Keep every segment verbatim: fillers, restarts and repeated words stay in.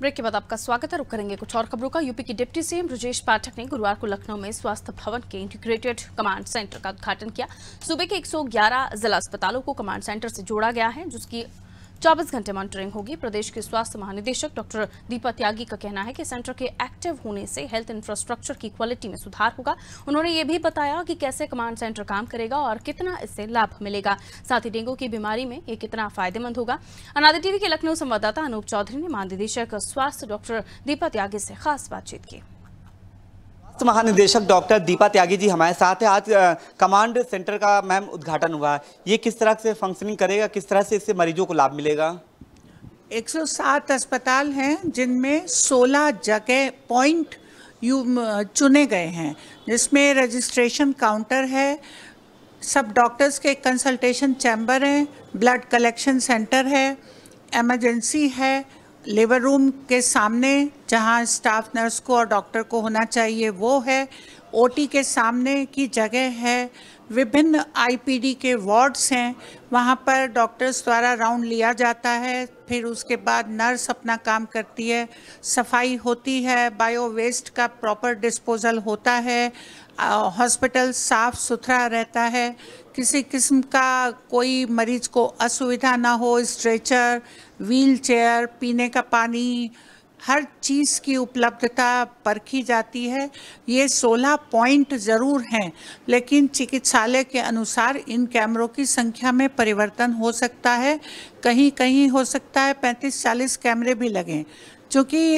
Break के बाद आपका स्वागत है। रुक करेंगे कुछ और खबरों का। यूपी के डिप्टी सीएम ब्रजेश पाठक ने गुरुवार को लखनऊ में स्वास्थ्य भवन के इंटीग्रेटेड कमांड सेंटर का उद्घाटन किया। सूबे के एक सौ ग्यारह जिला अस्पतालों को कमांड सेंटर से जोड़ा गया है, जिसकी चौबीस घंटे मॉनिटरिंग होगी। प्रदेश के स्वास्थ्य महानिदेशक डॉक्टर दीपा त्यागी का कहना है कि सेंटर के एक्टिव होने से हेल्थ इंफ्रास्ट्रक्चर की क्वालिटी में सुधार होगा। उन्होंने ये भी बताया कि कैसे कमांड सेंटर काम करेगा और कितना इससे लाभ मिलेगा, साथ ही डेंगू की बीमारी में ये कितना फायदेमंद होगा। अनादी टीवी के लखनऊ संवाददाता अनूप चौधरी ने महानिदेशक स्वास्थ्य डॉक्टर दीपा त्यागी से खास बातचीत की। महानिदेशक डॉक्टर दीपा त्यागी जी हमारे साथ है। आज आ, कमांड सेंटर का मैम उद्घाटन हुआ, ये किस तरह से फंक्शनिंग करेगा, किस तरह से इससे मरीजों को लाभ मिलेगा? एक सौ सात अस्पताल हैं जिनमें सोलह जगह पॉइंट यू चुने गए हैं, जिसमें रजिस्ट्रेशन काउंटर है, सब डॉक्टर्स के कंसल्टेशन चैम्बर हैं, ब्लड कलेक्शन सेंटर है, एमरजेंसी है, लेबर रूम के सामने जहां स्टाफ नर्स को और डॉक्टर को होना चाहिए वो है, ओटी के सामने की जगह है, विभिन्न आईपीडी के वार्ड्स हैं, वहां पर डॉक्टर्स द्वारा राउंड लिया जाता है, फिर उसके बाद नर्स अपना काम करती है, सफाई होती है, बायो वेस्ट का प्रॉपर डिस्पोजल होता है, हॉस्पिटल साफ़ सुथरा रहता है, किसी किस्म का कोई मरीज़ को असुविधा ना हो, स्ट्रेचर, व्हीलचेयर, पीने का पानी, हर चीज़ की उपलब्धता परखी जाती है। ये सोलह पॉइंट ज़रूर हैं, लेकिन चिकित्सालय के अनुसार इन कैमरों की संख्या में परिवर्तन हो सकता है। कहीं कहीं हो सकता है पैंतीस चालीस कैमरे भी लगें, क्योंकि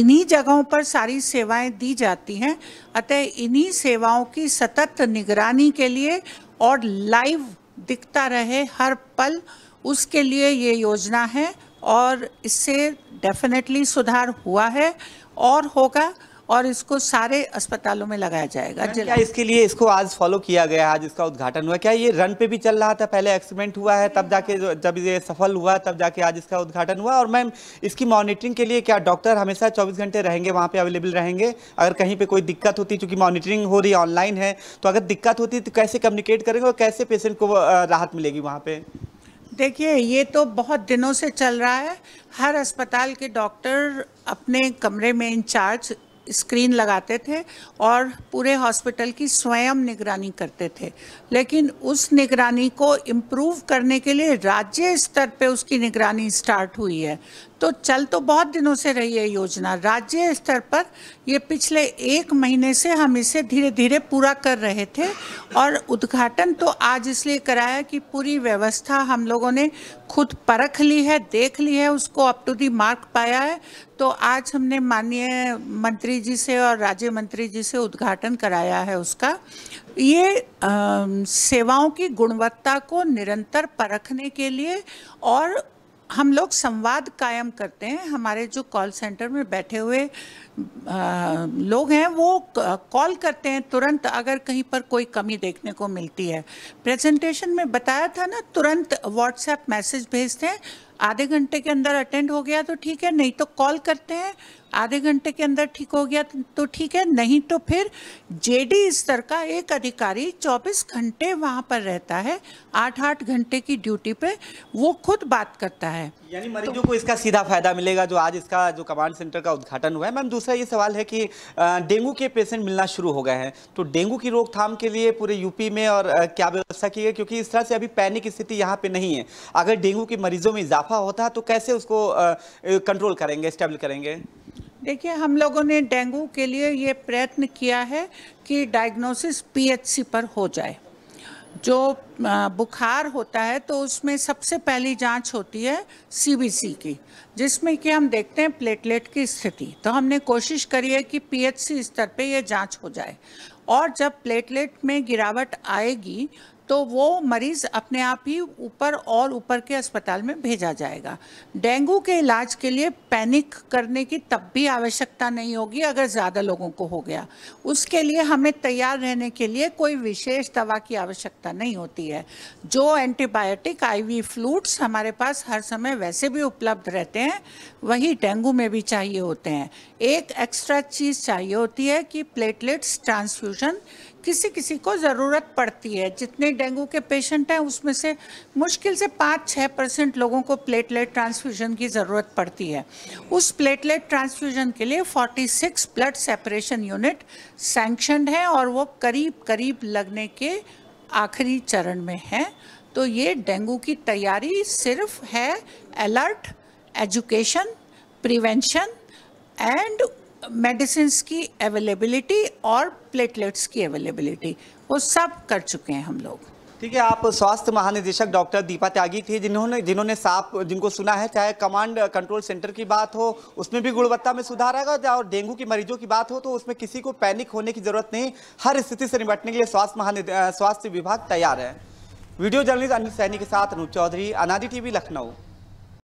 इन्हीं जगहों पर सारी सेवाएं दी जाती हैं। अतः इन्हीं सेवाओं की सतत निगरानी के लिए और लाइव दिखता रहे हर पल, उसके लिए ये योजना है और इससे डेफिनेटली सुधार हुआ है और होगा, और इसको सारे अस्पतालों में लगाया जाएगा। क्या इसके लिए इसको आज फॉलो किया गया, आज इसका उद्घाटन हुआ, क्या ये रन पे भी चल रहा था? पहले एक्सपेरिमेंट हुआ है, तब जाके जब ये सफल हुआ तब जाके आज इसका उद्घाटन हुआ। और मैम, इसकी मॉनिटरिंग के लिए क्या डॉक्टर हमेशा चौबीस घंटे रहेंगे, वहाँ पे अवेलेबल रहेंगे? अगर कहीं पर कोई दिक्कत होती, चूँकि मॉनिटरिंग हो रही है ऑनलाइन है, तो अगर दिक्कत होती तो कैसे कम्युनिकेट करेंगे और कैसे पेशेंट को राहत मिलेगी वहाँ पर? देखिए, ये तो बहुत दिनों से चल रहा है। हर अस्पताल के डॉक्टर अपने कमरे में इंचार्ज स्क्रीन लगाते थे और पूरे हॉस्पिटल की स्वयं निगरानी करते थे, लेकिन उस निगरानी को इम्प्रूव करने के लिए राज्य स्तर पे उसकी निगरानी स्टार्ट हुई है। तो चल तो बहुत दिनों से रही है योजना राज्य स्तर पर, ये पिछले एक महीने से हम इसे धीरे धीरे पूरा कर रहे थे, और उद्घाटन तो आज इसलिए कराया कि पूरी व्यवस्था हम लोगों ने खुद परख ली है, देख ली है, उसको अप टू दी मार्क पाया है। तो आज हमने माननीय मंत्री जी से और राज्य मंत्री जी से उद्घाटन कराया है उसका। ये आ, सेवाओं की गुणवत्ता को निरंतर परखने के लिए, और हम लोग संवाद कायम करते हैं। हमारे जो कॉल सेंटर में बैठे हुए आ, लोग हैं वो कॉल करते हैं तुरंत, अगर कहीं पर कोई कमी देखने को मिलती है। प्रेजेंटेशन में बताया था ना, तुरंत व्हाट्सएप मैसेज भेजते हैं, आधे घंटे के अंदर अटेंड हो गया तो ठीक है, नहीं तो कॉल करते हैं, आधे घंटे के अंदर ठीक हो गया तो ठीक है, नहीं तो फिर जेडी स्तर का एक अधिकारी चौबीस घंटे वहाँ पर रहता है, आठ आठ घंटे की ड्यूटी पे वो खुद बात करता है। यानी मरीजों तो, को इसका सीधा फायदा मिलेगा जो आज इसका जो कमांड सेंटर का उद्घाटन हुआ है। मैम, दूसरा ये सवाल है कि डेंगू के पेशेंट मिलना शुरू हो गए हैं, तो डेंगू की रोकथाम के लिए पूरे यूपी में और क्या व्यवस्था की है? क्योंकि इस तरह से अभी पैनिक स्थिति यहाँ पे नहीं है। अगर डेंगू के मरीजों में इजाफा होता है तो कैसे उसको कंट्रोल करेंगे, स्टेबल करेंगे? देखिए, हम लोगों ने डेंगू के लिए ये प्रयत्न किया है कि डायग्नोसिस पीएचसी पर हो जाए। जो बुखार होता है तो उसमें सबसे पहली जांच होती है सीबीसी की, जिसमें कि हम देखते हैं प्लेटलेट की स्थिति। तो हमने कोशिश करी है कि पीएचसी स्तर पे ये जांच हो जाए, और जब प्लेटलेट में गिरावट आएगी तो वो मरीज़ अपने आप ही ऊपर और ऊपर के अस्पताल में भेजा जाएगा। डेंगू के इलाज के लिए पैनिक करने की तब भी आवश्यकता नहीं होगी अगर ज़्यादा लोगों को हो गया। उसके लिए हमें तैयार रहने के लिए कोई विशेष दवा की आवश्यकता नहीं होती है। जो एंटीबायोटिक आईवी फ्लूइड्स हमारे पास हर समय वैसे भी उपलब्ध रहते हैं, वही डेंगू में भी चाहिए होते हैं। एक एक्स्ट्रा चीज़ चाहिए होती है कि प्लेटलेट्स ट्रांसफ्यूजन किसी किसी को ज़रूरत पड़ती है। जितने डेंगू के पेशेंट हैं उसमें से मुश्किल से पाँच छः परसेंट लोगों को प्लेटलेट ट्रांसफ्यूजन की ज़रूरत पड़ती है। उस प्लेटलेट ट्रांसफ्यूजन के लिए छियालीस ब्लड सेपरेशन यूनिट सैंक्शनड है और वो करीब करीब लगने के आखिरी चरण में है। तो ये डेंगू की तैयारी सिर्फ है alert, education, prevention and medicines की अवेलेबिलिटी और प्लेटलेट्स की अवेलेबिलिटी, वो सब कर चुके हैं हम लोग। ठीक है, आप स्वास्थ्य महानिदेशक डॉक्टर दीपा त्यागी थे जिन्होंने जिन्होंने सांप जिनको सुना है, चाहे कमांड कंट्रोल सेंटर की बात हो उसमें भी गुणवत्ता में सुधार आएगा और डेंगू के मरीजों की बात हो तो उसमें किसी को पैनिक होने की जरूरत नहीं। हर स्थिति से निपटने के लिए स्वास्थ्य महानिदेशक स्वास्थ्य विभाग तैयार है। वीडियो जर्नलिस्ट अनिल सैनी के साथ अनूप चौधरी, अनादी टीवी, लखनऊ।